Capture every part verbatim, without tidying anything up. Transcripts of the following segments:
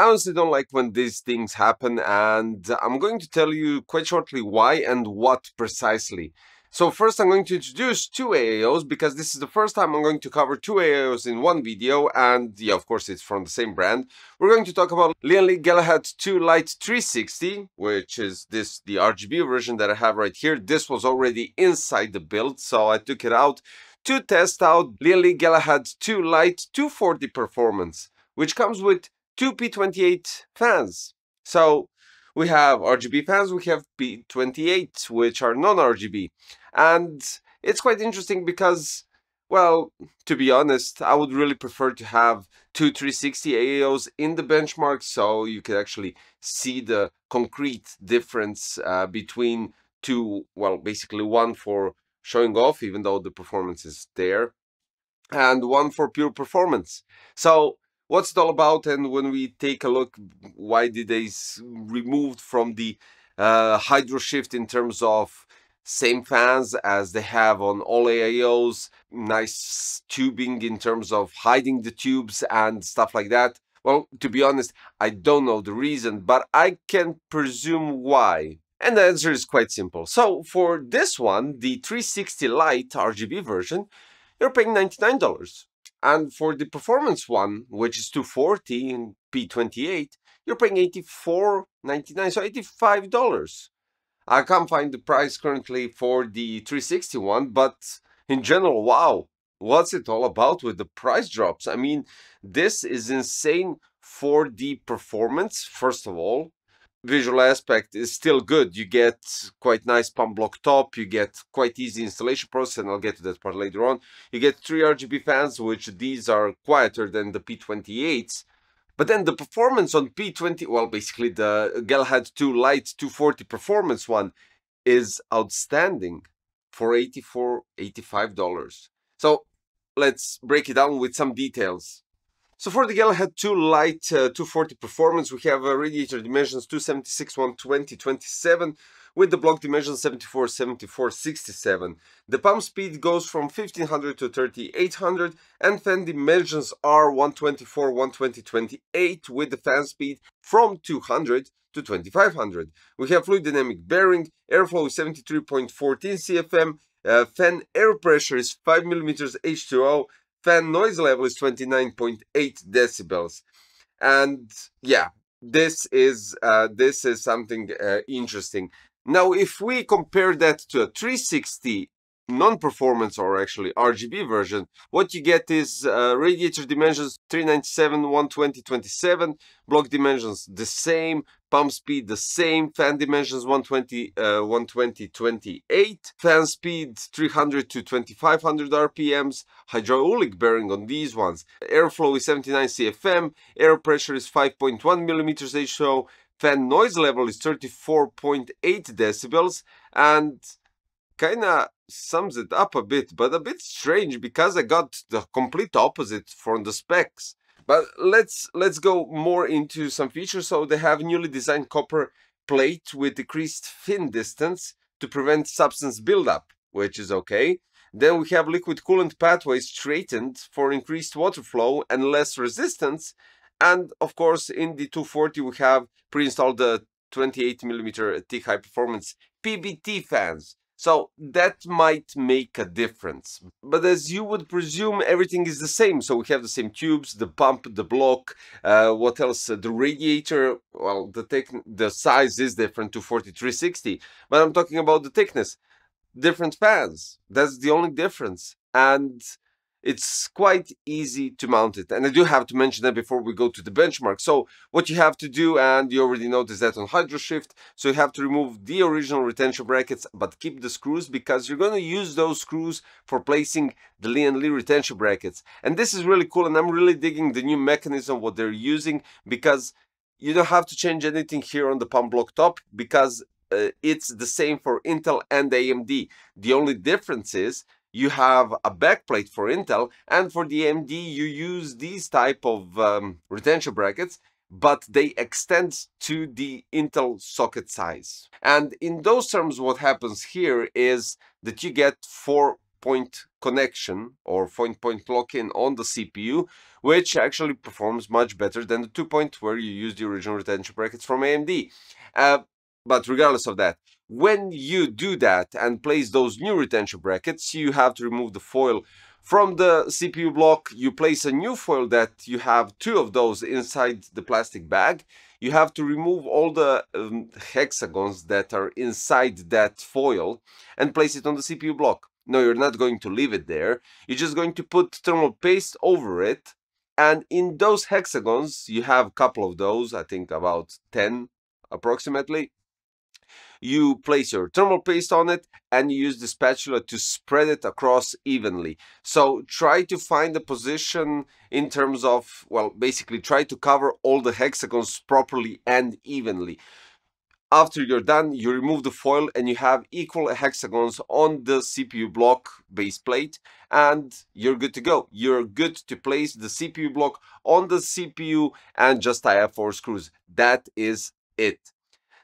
I honestly don't like when these things happen, and I'm going to tell you quite shortly why and what precisely. So first I'm going to introduce two A I Os, because this is the first time I'm going to cover two A I Os in one video, and yeah, of course it's from the same brand. We're going to talk about Lian Li Galahad two Lite three sixty, which is this, the R G B version that I have right here. This was already inside the build, so I took it out to test out Lian Li Galahad two Lite two forty performance, which comes with two P twenty-eight fans. So we have R G B fans, we have P twenty-eight, which are non-R G B. And it's quite interesting because, well, to be honest, I would really prefer to have two three sixty A I Os in the benchmark, so you could actually see the concrete difference uh, between two, well, basically one for showing off, even though the performance is there, and one for pure performance. So what's it all about? And when we take a look, why did they removed from the uh, HydroShift in terms of same fans as they have on all A I Os, nice tubing in terms of hiding the tubes and stuff like that? Well, to be honest, I don't know the reason, but I can presume why. And the answer is quite simple. So for this one, the three sixty Lite R G B version, you're paying ninety-nine dollars. And for the performance one, which is two forty in P twenty-eight, you're paying eighty-four ninety-nine, so eighty-five dollars. I can't find the price currently for the three sixty one, but in general, wow, what's it all about with the price drops? I mean, this is insane for the performance, first of all. Visual aspect is still good. You get quite nice pump block top, you get quite easy installation process, and I'll get to that part later on. You get three R G B fans, which these are quieter than the P twenty-eights. But then the performance on P twenty, well, basically the Galahad two Lite two forty performance one is outstanding for eighty-four dollars, eighty-five dollars. So let's break it down with some details. So for the Galahad two Lite uh, two forty performance, we have uh, radiator dimensions two seventy-six, one twenty, twenty-seven, with the block dimension seventy-four, seventy-four, sixty-seven. The pump speed goes from fifteen hundred to thirty-eight hundred, and fan dimensions are one twenty-four, one twenty, twenty-eight, with the fan speed from two hundred to twenty-five hundred. We have fluid dynamic bearing, airflow is seventy-three point one four C F M, uh, fan air pressure is five millimeters H two O, fan noise level is twenty-nine point eight decibels. And yeah, this is uh, this is something uh, interesting. Now, if we compare that to a three sixty non-performance, or actually R G B version, what you get is uh, radiator dimensions three ninety-seven, one twenty, twenty-seven, block dimensions the same, pump speed the same, fan dimensions one twenty, one twenty, twenty-eight, fan speed three hundred to twenty-five hundred R P Ms, hydraulic bearing on these ones, airflow is seventy-nine C F M, air pressure is five point one millimeters H two O, fan noise level is thirty-four point eight decibels, and kinda sums it up a bit, but a bit strange because I got the complete opposite from the specs. But let's let's go more into some features. So they have newly designed copper plate with decreased fin distance to prevent substance buildup, which is okay. Then we have liquid coolant pathways straightened for increased water flow and less resistance. And of course, in the two forty we have pre-installed the twenty-eight millimeter thick high performance P B T fans. So that might make a difference. But as you would presume, everything is the same. So we have the same tubes, the pump, the block, uh, what else? Uh, the radiator, well, the, the size is different, two forty, three sixty. But I'm talking about the thickness. Different fans, that's the only difference. And it's quite easy to mount it. And I do have to mention that before we go to the benchmark. So what you have to do, and you already noticed that on HydroShift, so you have to remove the original retention brackets, but keep the screws, because you're going to use those screws for placing the Lian Li retention brackets. And this is really cool, and I'm really digging the new mechanism, what they're using, because you don't have to change anything here on the pump block top, because uh, it's the same for Intel and A M D. The only difference is you have a backplate for Intel, and for the A M D you use these type of um, retention brackets, but they extend to the Intel socket size. And in those terms, what happens here is that you get four point connection or point-point lock-in on the C P U, which actually performs much better than the two-point where you use the original retention brackets from A M D. Uh, but regardless of that, when you do that and place those new retention brackets, you have to remove the foil from the C P U block. You place a new foil that you have two of those inside the plastic bag. You have to remove all the um, hexagons that are inside that foil and place it on the C P U block. No, you're not going to leave it there. You're just going to put thermal paste over it. And in those hexagons, you have a couple of those, I think about ten approximately. You place your thermal paste on it and you use the spatula to spread it across evenly. So try to find the position in terms of, well, basically try to cover all the hexagons properly and evenly. After you're done, you remove the foil and you have equal hexagons on the C P U block base plate and you're good to go. You're good to place the C P U block on the C P U and just tie up four screws. That is it.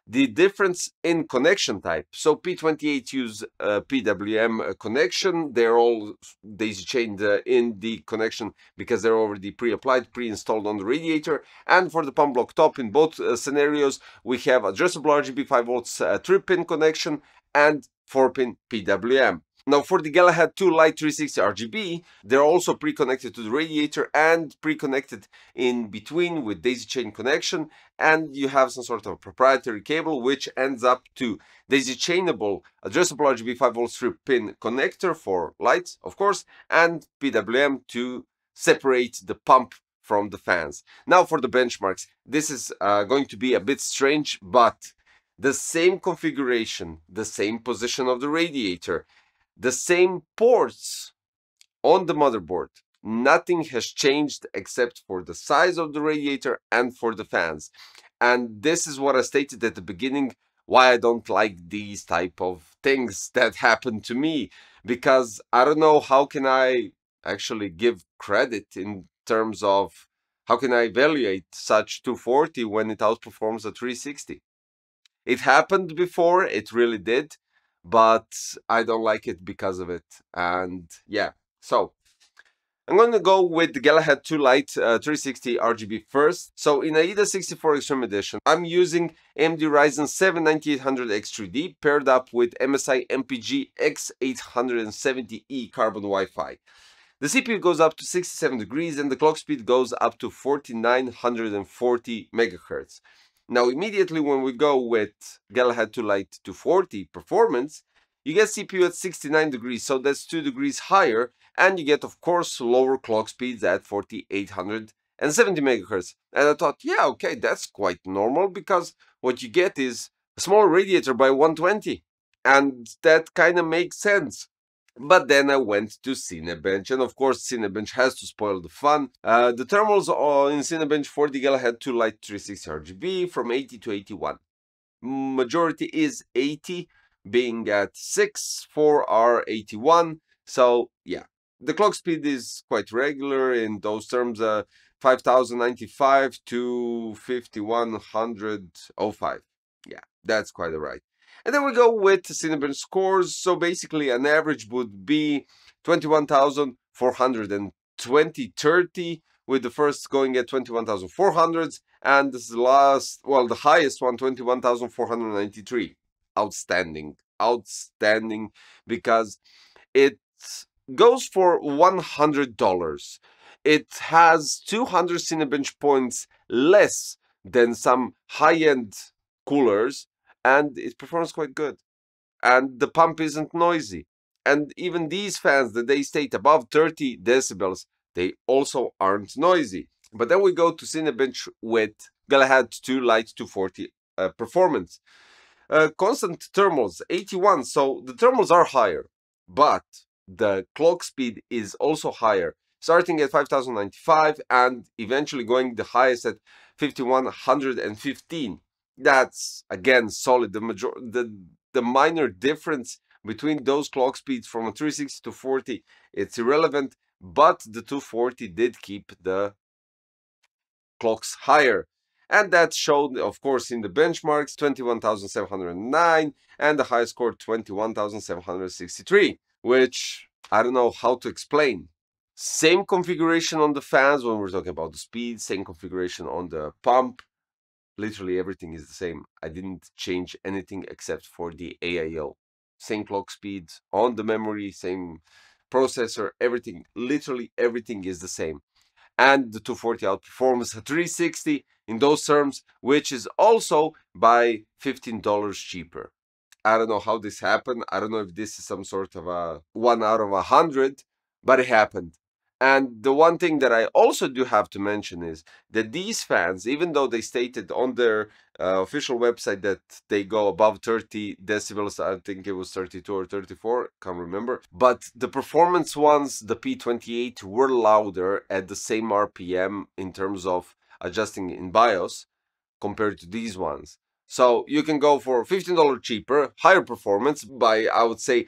The difference in connection type. So P twenty-eight use uh, P W M connection. They're all daisy chained uh, in the connection because they're already pre-applied, pre-installed on the radiator. And for the pump block top, in both uh, scenarios, we have addressable R G B five volts uh, three pin connection and four pin P W M. Now for the Galahad two Lite three sixty R G B, they're also pre-connected to the radiator and pre-connected in between with daisy chain connection, and you have some sort of proprietary cable which ends up to daisy chainable addressable R G B five volt three pin connector for lights, of course, and P W M to separate the pump from the fans. Now for the benchmarks, this is uh, going to be a bit strange, but the same configuration, the same position of the radiator, the same ports on the motherboard. Nothing has changed except for the size of the radiator and for the fans. And this is what I stated at the beginning, why I don't like these type of things that happen to me. Because I don't know how can I actually give credit in terms of how can I evaluate such two forty when it outperforms a three sixty. It happened before, it really did. But I don't like it because of it. And yeah, so I'm going to go with the Galahad two Lite uh, three sixty R G B first. So in AIDA sixty-four Extreme Edition, I'm using A M D Ryzen seven ninety-eight hundred X three D paired up with M S I M P G x eight seventy E carbon Wi-Fi. The C P U goes up to sixty-seven degrees and the clock speed goes up to forty-nine forty megahertz. Now, immediately when we go with Galahad two Lite two forty performance, you get C P U at sixty-nine degrees, so that's two degrees higher, and you get, of course, lower clock speeds at forty-eight seventy megahertz. And I thought, yeah, okay, that's quite normal, because what you get is a small radiator by one twenty, and that kind of makes sense. But then I went to Cinebench, and of course Cinebench has to spoil the fun. Uh, the thermals in Cinebench for the Galahad two Lite three sixty R G B from eighty to eighty-one. Majority is eighty, being at six, four are eighty-one. So yeah, the clock speed is quite regular in those terms, uh, five thousand ninety-five to fifty-one hundred oh five. Yeah, that's quite all right. And then we go with Cinebench scores. So basically an average would be twenty-one thousand four hundred twenty thirty, with the first going at twenty-one thousand four hundred, and this is the last, well, the highest one, twenty-one thousand four hundred ninety-three. Outstanding, outstanding, because it goes for one hundred dollars. It has two hundred Cinebench points less than some high-end coolers, and it performs quite good, and the pump isn't noisy, and even these fans that they state above thirty decibels, they also aren't noisy. But then we go to Cinebench with Galahad two Lite two forty uh, performance. Uh, constant thermals, eighty-one, so the thermals are higher, but the clock speed is also higher, starting at five thousand ninety-five and eventually going the highest at fifty-one fifteen. That's again solid. The major the the minor difference between those clock speeds from a three sixty to forty, it's irrelevant, but the two forty did keep the clocks higher, and that showed, of course, in the benchmarks, twenty-one thousand seven hundred nine and the high score twenty-one thousand seven hundred sixty-three, which I don't know how to explain. Same configuration on the fans when we're talking about the speed, same configuration on the pump. Literally everything is the same. I didn't change anything except for the A I O. Same clock speed on the memory, same processor, everything. Literally everything is the same. And the two forty outperforms the three sixty in those terms, which is also by fifteen dollars cheaper. I don't know how this happened. I don't know if this is some sort of a one out of a hundred, but it happened. And the one thing that I also do have to mention is that these fans, even though they stated on their uh, official website that they go above thirty decibels, I think it was thirty-two or thirty-four, can't remember, but the performance ones, the P twenty-eight, were louder at the same R P M in terms of adjusting in BIOS compared to these ones. So you can go for fifteen dollars cheaper, higher performance by, I would say,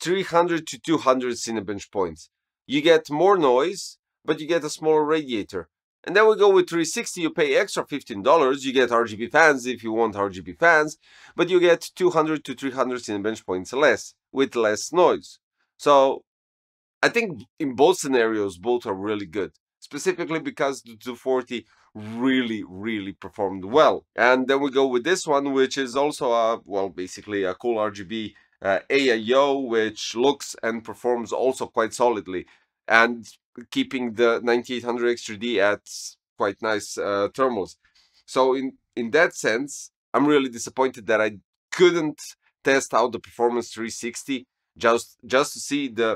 three hundred to two hundred Cinebench points. You get more noise, but you get a smaller radiator. And then we go with three sixty, you pay extra fifteen dollars, you get R G B fans if you want R G B fans, but you get two hundred to three hundred Cinebench points less, with less noise. So I think in both scenarios, both are really good. Specifically because the two forty really, really performed well. And then we go with this one, which is also a, well, basically a cool R G B Uh, A I O, which looks and performs also quite solidly, and keeping the ninety-eight hundred X three D at quite nice uh, thermals. So in in that sense, I'm really disappointed that I couldn't test out the performance three sixty just just to see the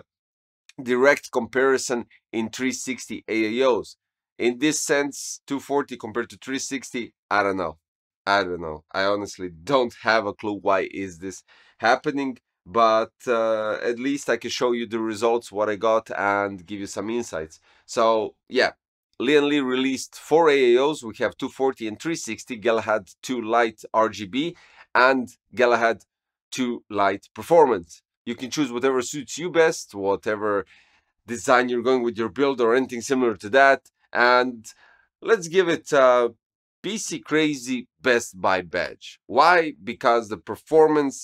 direct comparison in three sixty A I Os. In this sense, two forty compared to three sixty, I don't know. I don't know. I honestly don't have a clue why is this happening, but uh, at least I can show you the results, what I got, and give you some insights. So yeah, Lian Li released four A I Os. We have two forty and three sixty, Galahad two Lite R G B and Galahad two Lite Performance. You can choose whatever suits you best, whatever design you're going with your build or anything similar to that. And let's give it uh, P C Crazy Best Buy badge. Why? Because the performance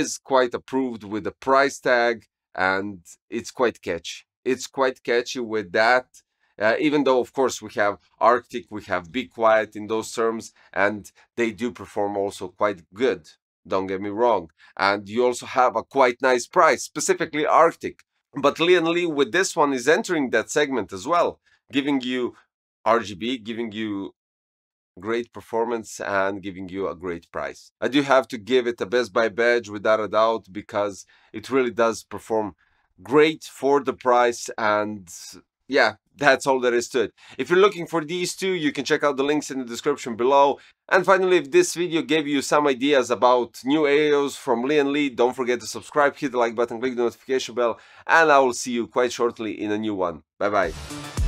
is quite approved with the price tag, and it's quite catchy. It's quite catchy with that, uh, even though of course we have Arctic, we have Be Quiet in those terms, and they do perform also quite good, don't get me wrong. And you also have a quite nice price, specifically Arctic. But Lian Li with this one is entering that segment as well, giving you R G B, giving you great performance, and giving you a great price. I do have to give it a Best Buy badge without a doubt, because it really does perform great for the price. And yeah, that's all there is to it. If you're looking for these two, you can check out the links in the description below. And finally, if this video gave you some ideas about new A I Os from Lian Li, don't forget to subscribe, hit the like button, click the notification bell, and I will see you quite shortly in a new one. Bye bye.